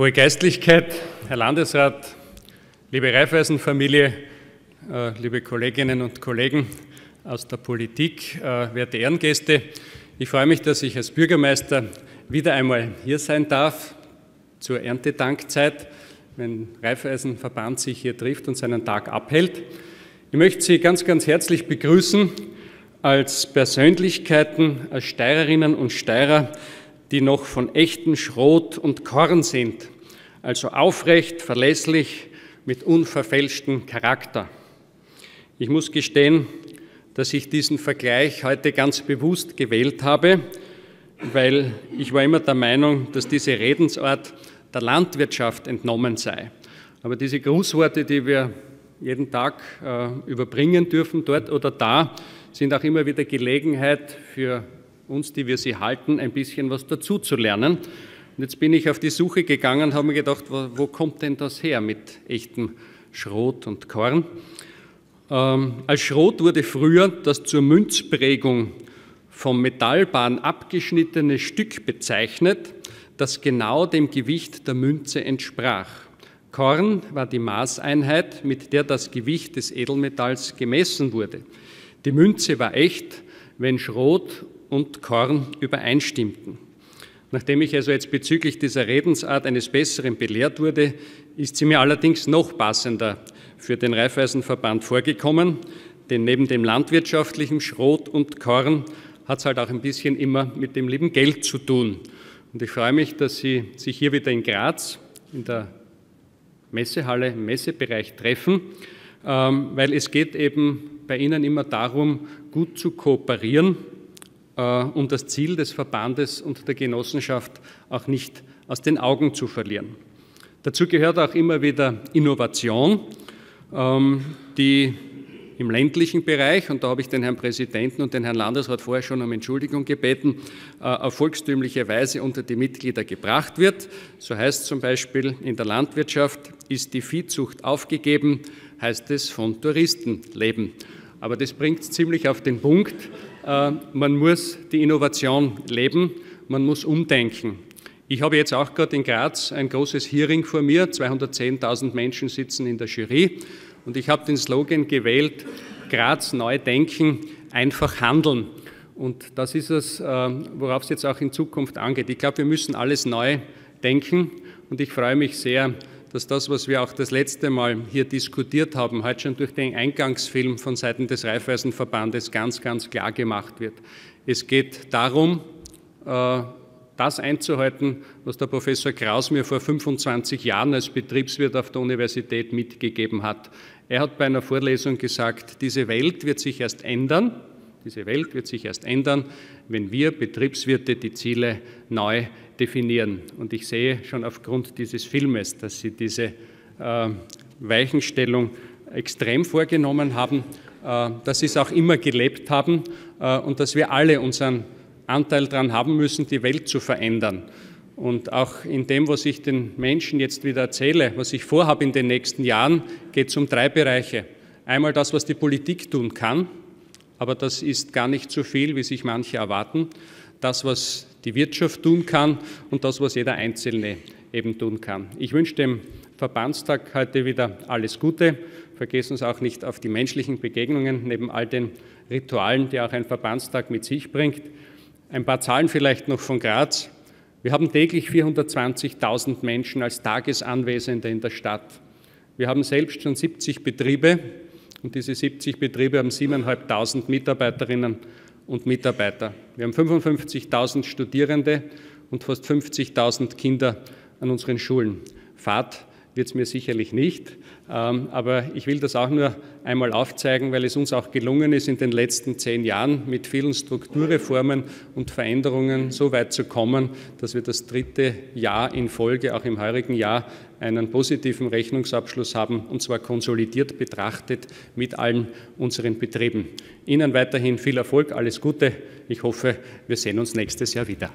Hohe Geistlichkeit, Herr Landesrat, liebe Raiffeisenfamilie, liebe Kolleginnen und Kollegen aus der Politik, werte Ehrengäste, ich freue mich, dass ich als Bürgermeister wieder einmal hier sein darf zur Erntedankzeit, wenn Raiffeisenverband sich hier trifft und seinen Tag abhält. Ich möchte Sie ganz, ganz herzlich begrüßen als Persönlichkeiten, als Steirerinnen und Steirer, die noch von echten Schrot und Korn sind, also aufrecht, verlässlich, mit unverfälschtem Charakter. Ich muss gestehen, dass ich diesen Vergleich heute ganz bewusst gewählt habe, weil ich war immer der Meinung, dass diese Redensart der Landwirtschaft entnommen sei. Aber diese Grußworte, die wir jeden Tag überbringen dürfen, dort oder da, sind auch immer wieder Gelegenheit für uns, die wir sie halten, ein bisschen was dazu zu lernen. Und jetzt bin ich auf die Suche gegangen, habe mir gedacht, wo kommt denn das her mit echtem Schrot und Korn? Als Schrot wurde früher das zur Münzprägung vom Metallbahn abgeschnittene Stück bezeichnet, das genau dem Gewicht der Münze entsprach. Korn war die Maßeinheit, mit der das Gewicht des Edelmetalls gemessen wurde. Die Münze war echt, wenn Schrot und Korn übereinstimmten. Nachdem ich also jetzt bezüglich dieser Redensart eines Besseren belehrt wurde, ist sie mir allerdings noch passender für den Raiffeisenverband vorgekommen, denn neben dem landwirtschaftlichen Schrot und Korn hat es halt auch ein bisschen immer mit dem lieben Geld zu tun. Und ich freue mich, dass Sie sich hier wieder in Graz, in der Messehalle, im Messebereich treffen, weil es geht eben bei Ihnen immer darum, gut zu kooperieren, um das Ziel des Verbandes und der Genossenschaft auch nicht aus den Augen zu verlieren. Dazu gehört auch immer wieder Innovation, die im ländlichen Bereich, und da habe ich den Herrn Präsidenten und den Herrn Landesrat vorher schon um Entschuldigung gebeten, auf volkstümliche Weise unter die Mitglieder gebracht wird. So heißt zum Beispiel, in der Landwirtschaft ist die Viehzucht aufgegeben, heißt es von Touristen leben. Aber das bringt es ziemlich auf den Punkt. Man muss die Innovation leben, man muss umdenken. Ich habe jetzt auch gerade in Graz ein großes Hearing vor mir, 210.000 Menschen sitzen in der Jury und ich habe den Slogan gewählt, Graz neu denken, einfach handeln. Und das ist es, worauf es jetzt auch in Zukunft angeht. Ich glaube, wir müssen alles neu denken und ich freue mich sehr, dass das, was wir auch das letzte Mal hier diskutiert haben, heute schon durch den Eingangsfilm von Seiten des Raiffeisenverbandes ganz, ganz klar gemacht wird. Es geht darum, das einzuhalten, was der Professor Kraus mir vor 25 Jahren als Betriebswirt auf der Universität mitgegeben hat. Er hat bei einer Vorlesung gesagt, diese Welt wird sich erst ändern, wenn wir Betriebswirte die Ziele neu definieren. Und ich sehe schon aufgrund dieses Filmes, dass Sie diese Weichenstellung extrem vorgenommen haben, dass Sie es auch immer gelebt haben und dass wir alle unseren Anteil daran haben müssen, die Welt zu verändern. Und auch in dem, was ich den Menschen jetzt wieder erzähle, was ich vorhabe in den nächsten Jahren, geht es um drei Bereiche. Einmal das, was die Politik tun kann, aber das ist gar nicht so viel, wie sich manche erwarten. Das, was die Wirtschaft tun kann und das, was jeder Einzelne eben tun kann. Ich wünsche dem Verbandstag heute wieder alles Gute. Vergessen Sie auch nicht auf die menschlichen Begegnungen, neben all den Ritualen, die auch ein Verbandstag mit sich bringt. Ein paar Zahlen vielleicht noch von Graz. Wir haben täglich 420.000 Menschen als Tagesanwesende in der Stadt. Wir haben selbst schon 70 Betriebe. Und diese 70 Betriebe haben 7.500 Mitarbeiterinnen und Mitarbeiter. Wir haben 55.000 Studierende und fast 50.000 Kinder an unseren Schulen. Fad wird es mir sicherlich nicht, aber ich will das auch nur einmal aufzeigen, weil es uns auch gelungen ist, in den letzten 10 Jahren mit vielen Strukturreformen und Veränderungen so weit zu kommen, dass wir das 3. Jahr in Folge, auch im heurigen Jahr, einen positiven Rechnungsabschluss haben, und zwar konsolidiert betrachtet mit allen unseren Betrieben. Ihnen weiterhin viel Erfolg, alles Gute. Ich hoffe, wir sehen uns nächstes Jahr wieder.